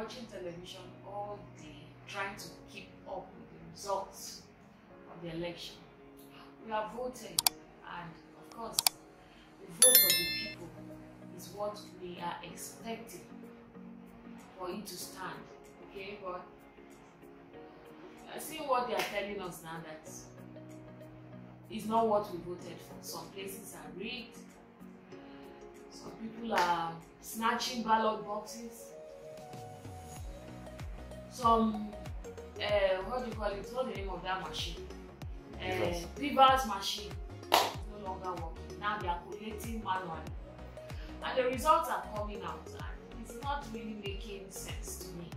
watching television all day, trying to keep up with the results of the election. We are voting, and of course, the vote of the people is what we are expecting for you to stand, okay? But I see what they are telling us now that it's not what we voted for. Some places are rigged, some people are snatching ballot boxes, some, what do you call it, what's the name of that machine? Reverse machine no longer working. Now they are collating manually. And the results are coming out, and it's not really making sense to me.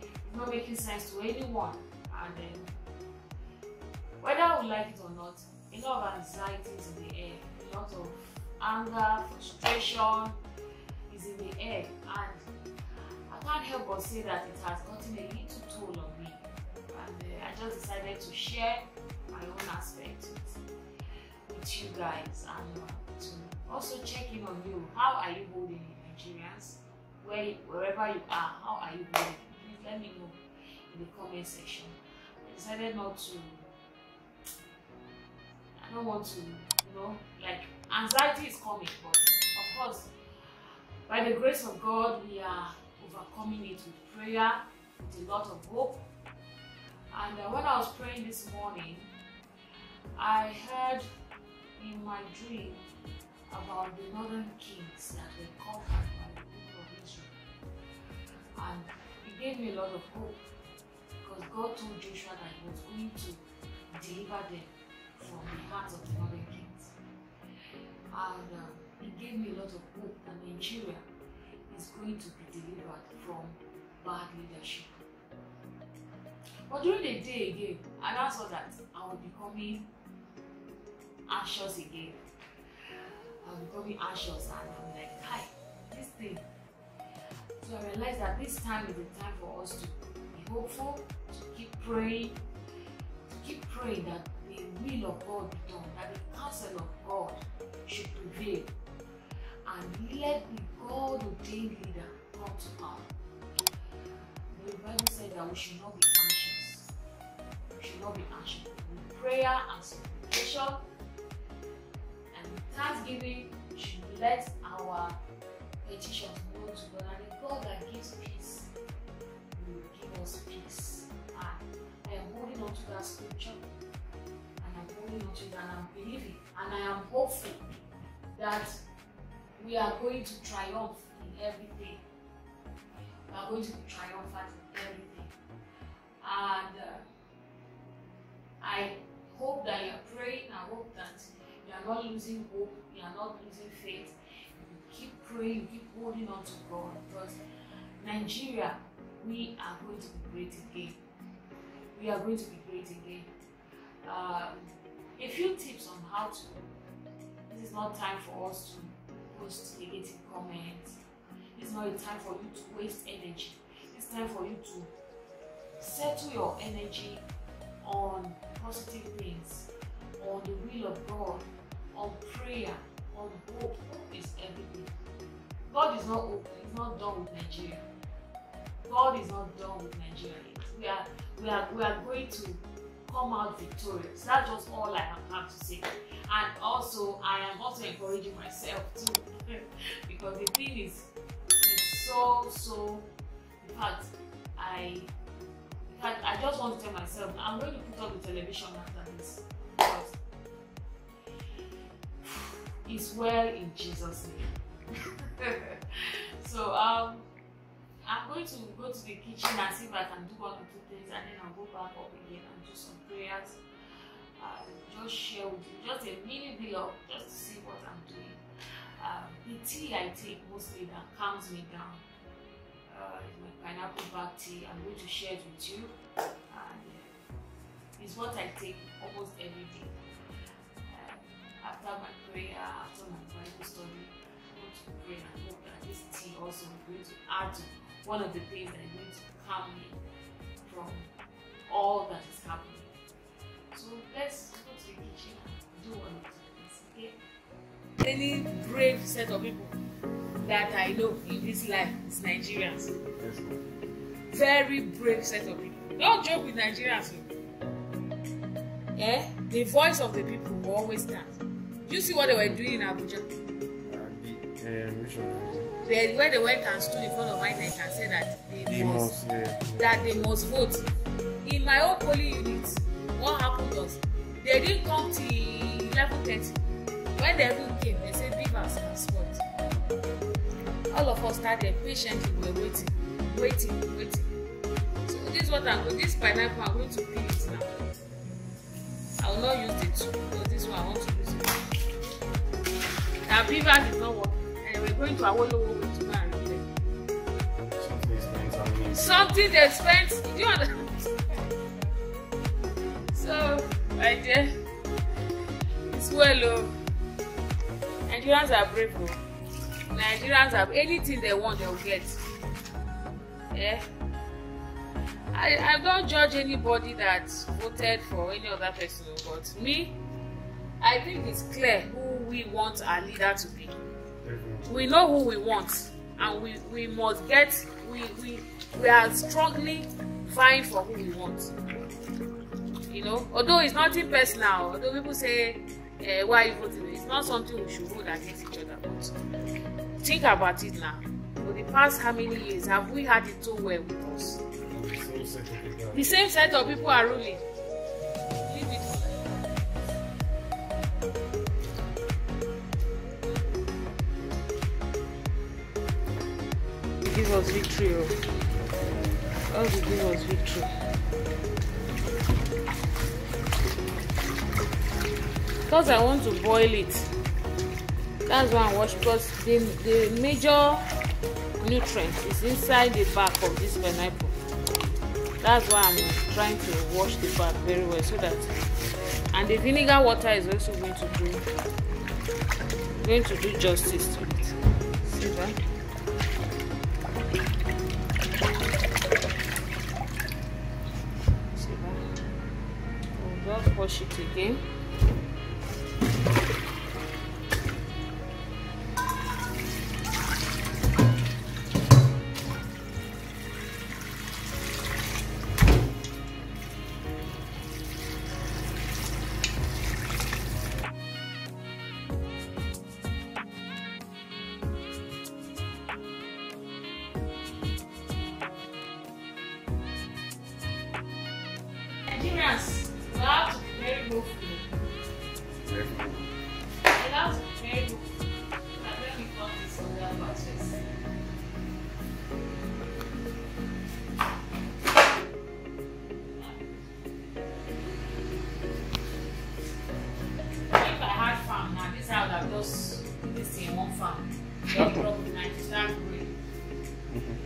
It's not making sense to anyone. And then, whether I would like it or not, a lot of anxiety is in the air, a lot of anger, frustration is in the air, and I can't help but say that it has gotten a little toll on me. And I just decided to share my own aspect with you guys, and to also check in on you. How are you holding it, Nigerians? Wherever you are, how are you holding it? Please let me know in the comment section. I decided not to, I don't want to, you know, like, anxiety is coming, but of course, by the grace of God, we are overcoming it with prayer, with a lot of hope. And when I was praying this morning, I heard in my dream about the northern kings that were conquered by the people of Israel, and it gave me a lot of hope, because God told Joshua that he was going to deliver them from the hands of the northern kings, and it gave me a lot of hope that Nigeria is going to be delivered from bad leadership. But during the day again, and I saw that I was becoming anxious again. I was becoming anxious, and I'm like, hi, this thing. So I realized that this time is the time for us to be hopeful, to keep praying that the will of God be done, that the counsel of God should prevail, and let the God-ordained leader come to power. The Bible said that we should not be anxious. We should not be anxious. With prayer and supplication and with thanksgiving, we should let our petitions go to God. And the God that gives peace will give us peace. And I am holding on to that scripture, and I'm holding on to it, and I'm believing, and I am hopeful that we are going to triumph in everything. We are going to be triumphant in everything. And I hope that you are praying. I hope that you are not losing hope, you are not losing faith. You keep praying, you keep holding on to God. Because Nigeria, we are going to be great again. We are going to be great again. A few tips on how to. This is not time for us to post negative comments. It's not a time for you to waste energy. It's time for you to settle your energy on positive things, on the will of God, on prayer, on hope. Hope is everything. God is not open. He's not done with Nigeria. God is not done with Nigeria. We are going to come out victorious. That's just all I have to say. And also, I am also encouraging myself too, because the thing is, in fact, I just want to tell myself, I'm going to put on the television after this, because it's well in Jesus' name. So I'm going to go to the kitchen and see if I can do one or two things, and then I'll go back up again and do some prayers. Just share with you, just a mini vlog, just to see what I'm doing. The tea I take mostly that calms me down is my pineapple bark tea. I'm going to share it with you, and it's what I take almost every day. After my prayer, after my Bible study, I'm going to pray and hope that this tea also is going to add to one of the things that is going to calm me from all that is happening. So let's go to the kitchen and do one of the things, okay? Any brave set of people that I know in this life is Nigerians. very brave set of people. Don't joke with Nigerians. Eh? The voice of the people will always stand. You see what they were doing in Abuja? Where they went and stood in front of INEC and said that they must vote. In my own polling unit, what happened was they didn't come till 11:30. When the room came, they said Beavers has voted. All of us started patiently, we were waiting. So this is what I'm going. This pineapple, I'm going to peel it now. I will not use the tool, but this one I want to use it. Now Beavers did not work, and we're going to Awolowo with tomorrow and today. Something they spent on me. Something they spent. Do you understand? So, my dear, it's well. Nigerians are brave. Nigerians have anything they want, they'll get. Yeah. I don't judge anybody that voted for any other person, but me, I think it's clear who we want our leader to be. We know who we want, and we must get. We are strongly vying for who we want. You know, although it's nothing personal, although people say, why are you voting? It's not something we should hold against each other. But think about it now. For the past how many years have we had it so well with us? The same set of people are ruling. Leave it for them. Give us victory. God will give us victory. Because I want to boil it. That's why I wash, because the major nutrient is inside the back of this pineapple. That's why I'm trying to wash the back very well, so that, and the vinegar water is also going to do justice to it. See that? See that? We'll just wash it again. Nigerians, you have to be very hopeful. You have to be very hopeful. And when we come this on that mattress. If I had farm now, this house I would have just put this in one farm. Then you probably might start growing.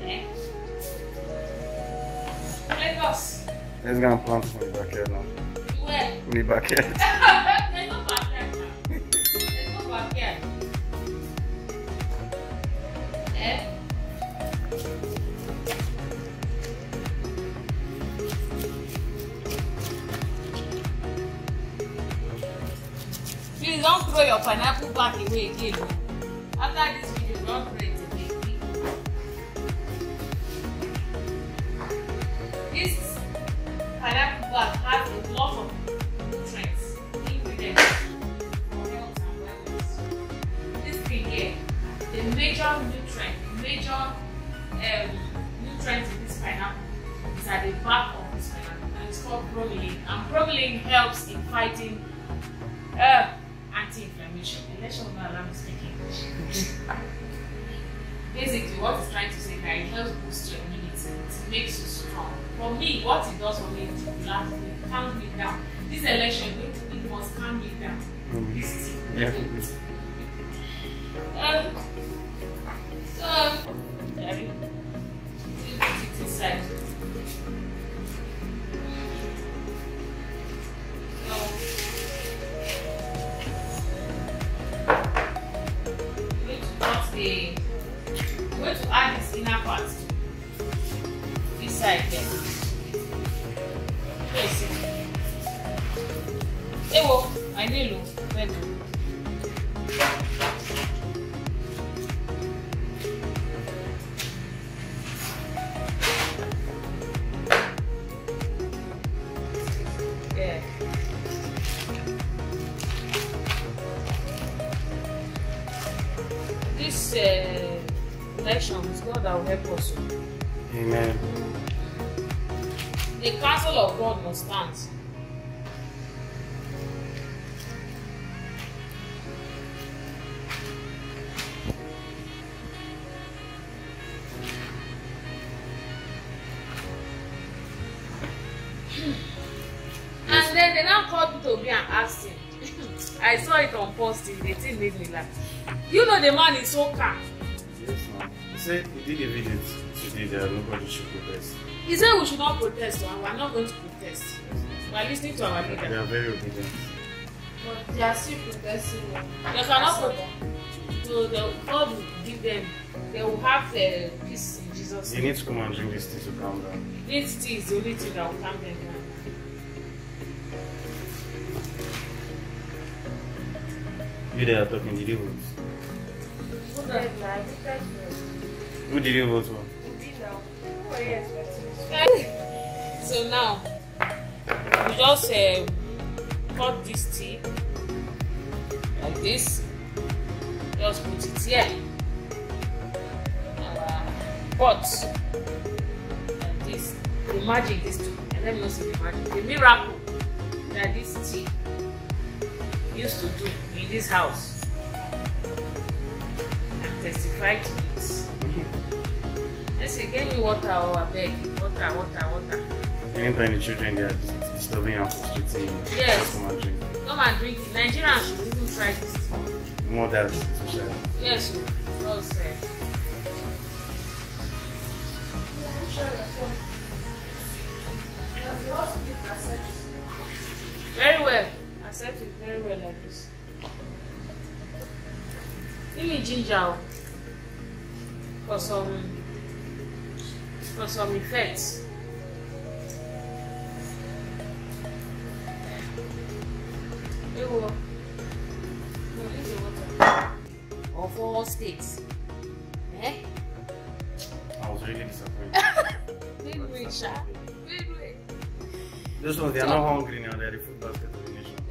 Okay? Lagos. Let's go and plant from the backyard now. Where? From the backyard. There's no backyard now. There's no backyard. Eh? Please don't throw your pineapple back away again. After this video, don't throw it again. This pineapple bag has a lot of nutrients, ingredients for health and wellness. This thing here, the major nutrient, nutrient in this pineapple is at the back of this pineapple, and it's called bromelain. And bromelain helps in fighting anti-inflammation. Let's not allow me speak English. Basically, what it's trying to say is that it helps boost your immunity, it makes you strong. For me, what it does for me is to calm me down. This election, it must calm me down. This yeah. Is so, let me put it inside. I'm going to add this inner part to this side there. Here you see. Hey, whoa, I need to wait. reflections, God will help us. Amen. The counsel of God must stand. And then they now called me to me and asked him. I saw it on posting, they still made me laugh. You know the man is so calm. Yes, ma'am. He said he did a visit today that nobody should protest. He said we should not protest, and we are not going to protest. We are listening to our leader. They are very obedient. But they are still protesting. They cannot protest. So God will give them, they will have peace in Jesus' name. They need to come and drink this tea to calm down. This tea is the only thing that will calm them down. You there are talking, did you vote? Who did you vote for? So now, we just cut this tea like this, just put it here in our pot like this. The magic is to, and let me see the magic, the miracle that this tea used to do in this house and testify to it. Let's say, give me water or a bag. Water, water, water. Anytime the children get disturbing and frustrating, yes, come and drink. Come and drink. Nigerians should even try this thing. More than social. Yes, well said. Very well. Accept it very well like this. Give me ginger for some effects. It will use the water. Or for all states. Eh? I was really disappointed. Those ones, they are not hungry now, they are the food basket.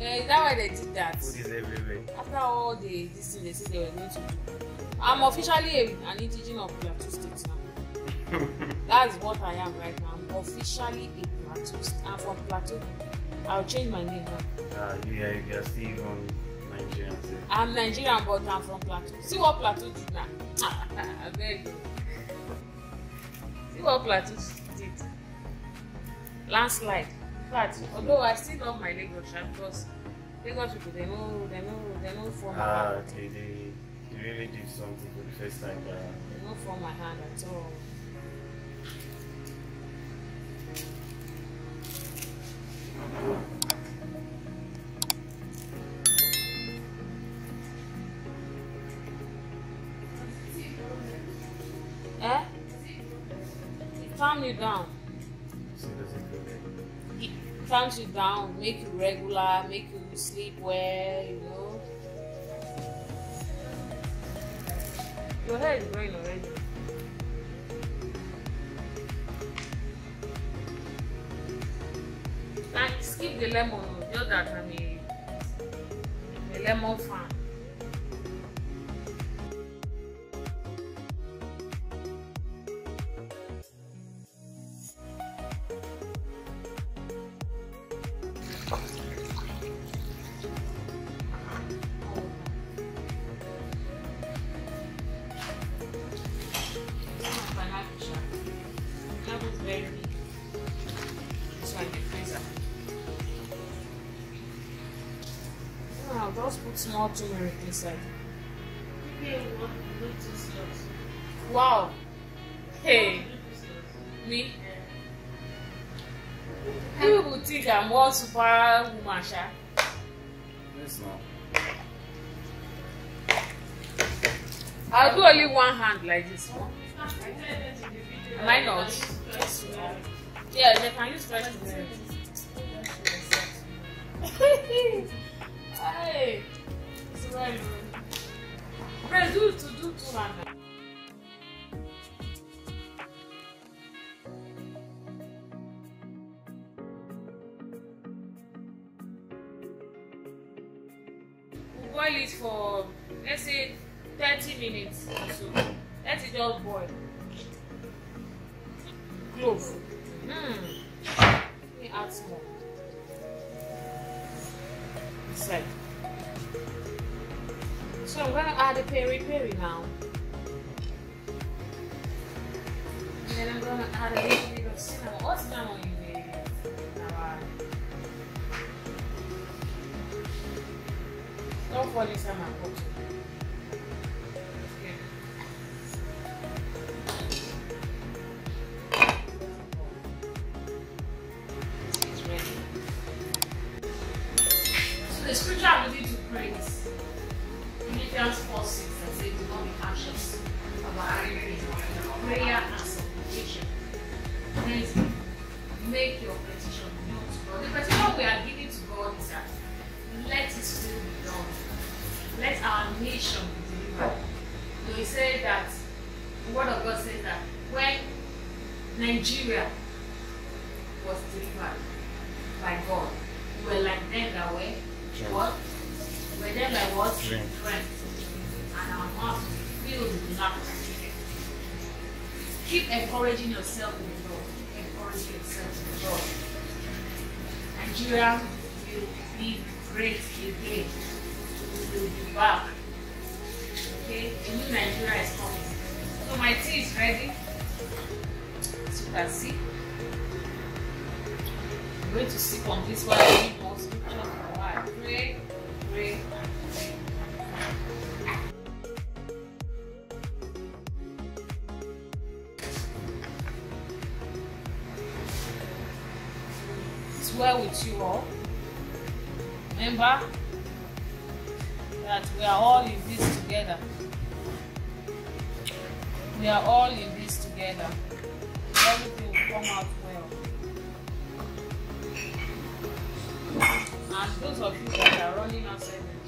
Is that why they did that? Food is everywhere. After all the this thing they said they were going to do. I'm officially an indigenous of Plateau State now. That's what I am right now. I'm officially a Plateau State. I'm from Plateau. I'll change my name now. You are still on Nigerian. I'm Nigerian, but I'm from Plateau. See what Plateau did now. I beg you. See what Plateau did. Landslide. But although I still love my Lagos because Lagos people they know form my hand. They really did something for the first time. They don't form my hand at all. Eh? Calm you down. Calms you down, make you regular, make you sleep well, you know. Your hair is growing already. Now skip the lemon, just that I'm a lemon fan. Just put small turmeric inside. Wow! Hey! Me? You would think I'm more super woman, sha. Yes, ma'am. I'll do only one hand like this. Am I not? Yeah, they can use stretch today. Hey, it's right. But do two hands. We'll boil it for, let's say, 30 minutes or so. Let it just boil. Close. Let me add some more. Inside. So I'm going to add the peri-peri now. And then I'm going to add a little bit of cinnamon. What cinnamon you need? Don't fall inside my pocket. The scripture I'm looking to praise, Philippians 4:6, that says, do not be anxious about anything. Prayer and supplication. Please make your petition known to God. The petition we are giving to God is that let His will be done. Let our nation be delivered. So He said that, the Word of God says that when Nigeria was delivered by God, we were like them that way. What? Where them like what? Drink. And our mouth filled with laughter. Keep encouraging yourself in the Lord. Encourage yourself in the Lord. Nigeria will be great again. We will be back. Okay? A new Nigeria is coming. So my tea is ready. As you can see, I'm going to sip on this one. Pray, pray, pray. It's well with you all. Remember that we are all in this together. We are all in this together. Everything will come out well. And those of you that are running outside